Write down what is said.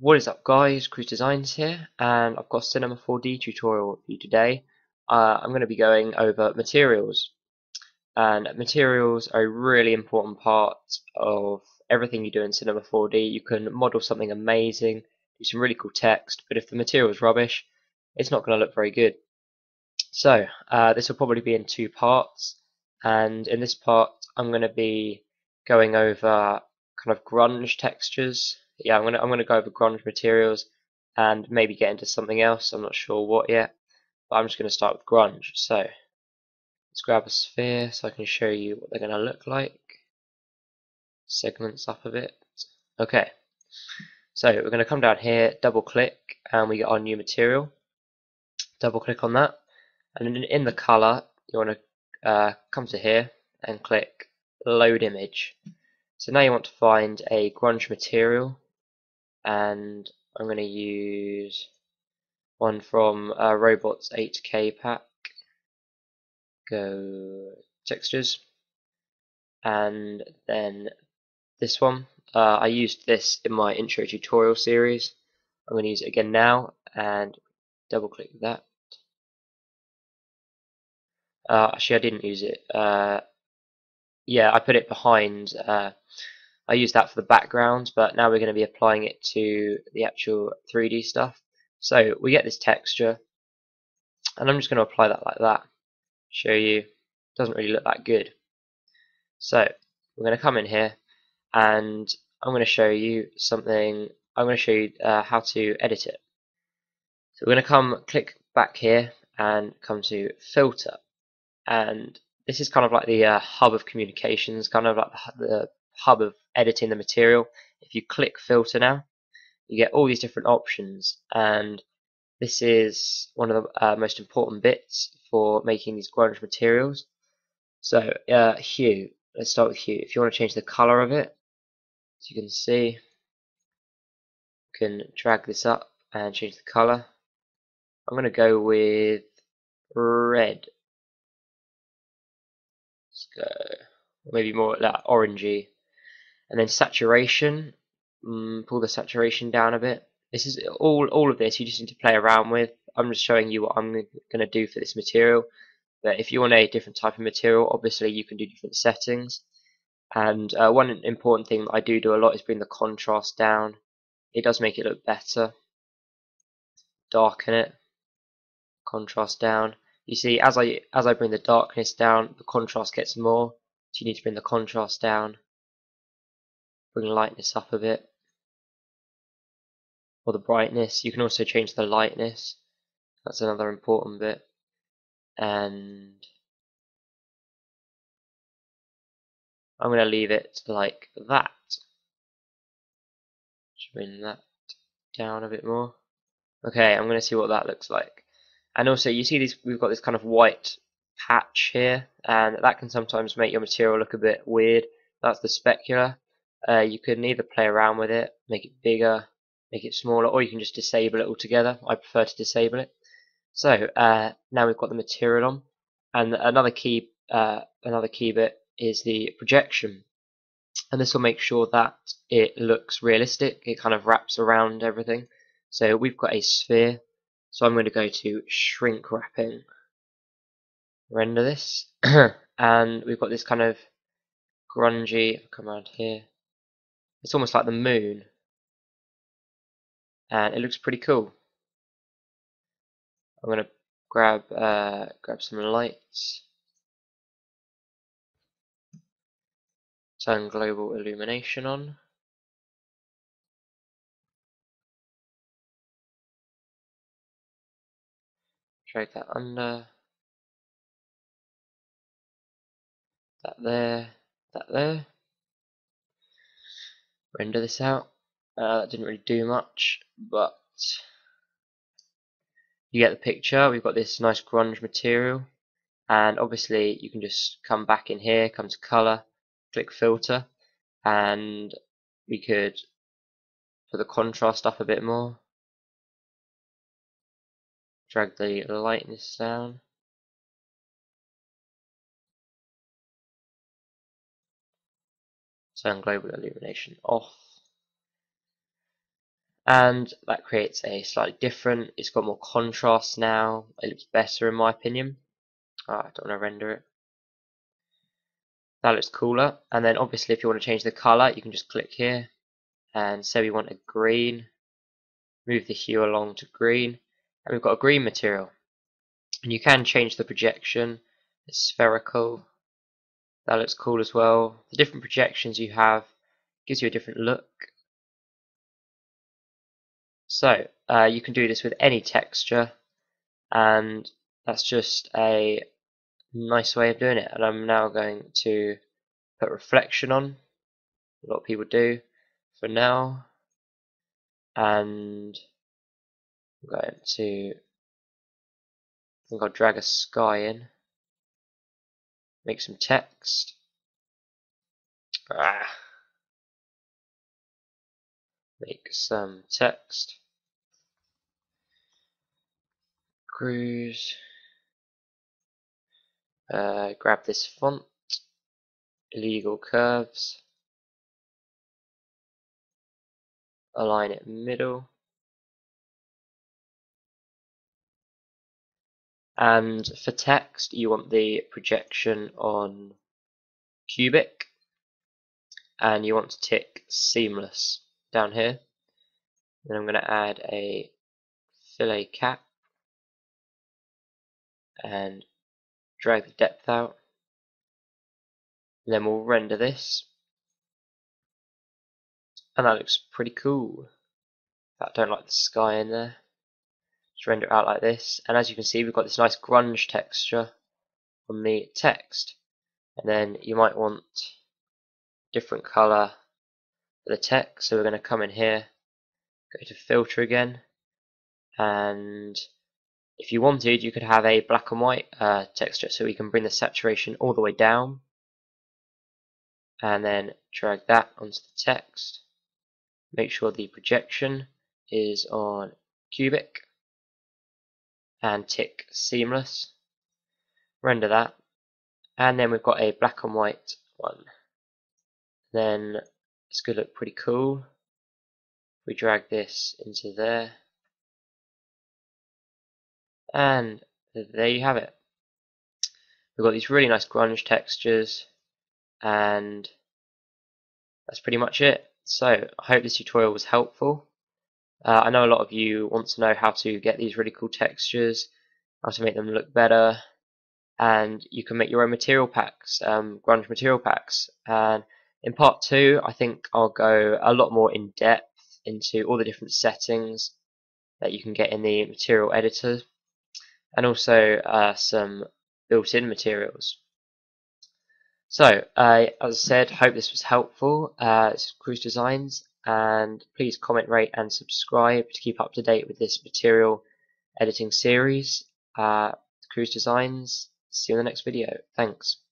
What is up guys, Cruise Designs here, and I've got a Cinema 4D tutorial for you today. I'm going to be going over materials, and materials are a really important part of everything you do in Cinema 4D. You can model something amazing, do some really cool text, but if the material is rubbish, it's not going to look very good. So this will probably be in two parts, and in this part I'm going to be going over kind of grunge textures. Yeah, I'm gonna go over grunge materials and maybe get into something else. I'm not sure what yet, but I'm just gonna start with grunge. So let's grab a sphere so I can show you what they're gonna look like. Segments up a bit. Okay, so we're gonna come down here, double click, and we get our new material. Double click on that, and in the color you wanna come to here and click load image. So now you want to find a grunge material. And I'm going to use one from robots 8k pack. Go textures, and then this one. I used this in my intro tutorial series. I'm going to use it again now and double click that. Actually, I didn't use it. Yeah, I put it behind. I used that for the background, but now we're going to be applying it to the actual 3D stuff. So we get this texture, and I'm just going to apply that like that. Show you, doesn't really look that good. So we're going to come in here, and I'm going to show you something. I'm going to show you how to edit it. So we're going to click back here and come to filter, and this is kind of like the hub of communications, kind of like the hub of editing the material. If you click filter now, you get all these different options, and this is one of the most important bits for making these grunge materials. So hue, let's start with hue. If you want to change the color of it, as you can see, you can drag this up and change the color. I'm going to go with red. Go maybe more like that, orangey. And then saturation, pull the saturation down a bit. This is all of this you just need to play around with. I'm just showing you what I'm going to do for this material, but if you want a different type of material, obviously you can do different settings. And one important thing that I do a lot is bring the contrast down. It does make it look better. Darken it, contrast down. You see, as I bring the darkness down, the contrast gets more, so you need to bring the contrast down, bring lightness up a bit, or the brightness. You can also change the lightness, that's another important bit. And I'm going to leave it like that, just bring that down a bit more. Okay, I'm going to see what that looks like. And also, you see, we've got this kind of white patch here, and that can sometimes make your material look a bit weird. That's the specular. You can either play around with it, make it bigger, make it smaller, or you can just disable it altogether. I prefer to disable it. So now we've got the material on, and another key bit is the projection, and this will make sure that it looks realistic. It kind of wraps around everything. So we've got a sphere. So I'm going to go to shrink wrapping, render this, and we've got this kind of grungy, come around here, it's almost like the moon, and it looks pretty cool. I'm going to grab some lights, turn global illumination on. Drag that under, that there, that there. Render this out. That didn't really do much, but you get the picture. We've got this nice grunge material, and obviously you can just come back in here, come to color, click filter, and we could put the contrast up a bit more. Drag the lightness down. So I'm global illumination off. And that creates a slightly different, it's got more contrast now, it looks better in my opinion. I don't want to render it. That looks cooler. And then obviously if you want to change the colour, you can just click here and say we want a green. Move the hue along to green, and we've got a green material. And you can change the projection, it's spherical. That looks cool as well. The different projections you have gives you a different look. So you can do this with any texture, and that's just a nice way of doing it. And I'm now going to put reflection on, a lot of people do for now, and I'm going to, I think I'll drag a sky in, make some text. Make some text. Cruise. Grab this font. Illegal curves. Align it middle. And for text, you want the projection on cubic. And you want to tick seamless down here. Then I'm going to add a fillet cap and drag the depth out. And then we'll render this, and that looks pretty cool. I don't like the sky in there. Just render it out like this, and as you can see, we've got this nice grunge texture on the text. And then you might want different color the text, so we're going to come in here, go to filter again, and if you wanted, you could have a black and white texture, so we can bring the saturation all the way down and then drag that onto the text. Make sure the projection is on cubic and tick seamless, render that, and then we've got a black and white one. Then it's going to look pretty cool. We drag this into there, and there you have it. We've got these really nice grunge textures, and that's pretty much it. So I hope this tutorial was helpful. I know a lot of you want to know how to get these really cool textures, how to make them look better, and you can make your own material packs, grunge material packs. And in part two, I think I'll go a lot more in depth into all the different settings that you can get in the material editor, and also some built-in materials. So, as I said, hope this was helpful. This is Cruise Designs, and please comment, rate, and subscribe to keep up to date with this material editing series. Cruise Designs, see you in the next video. Thanks.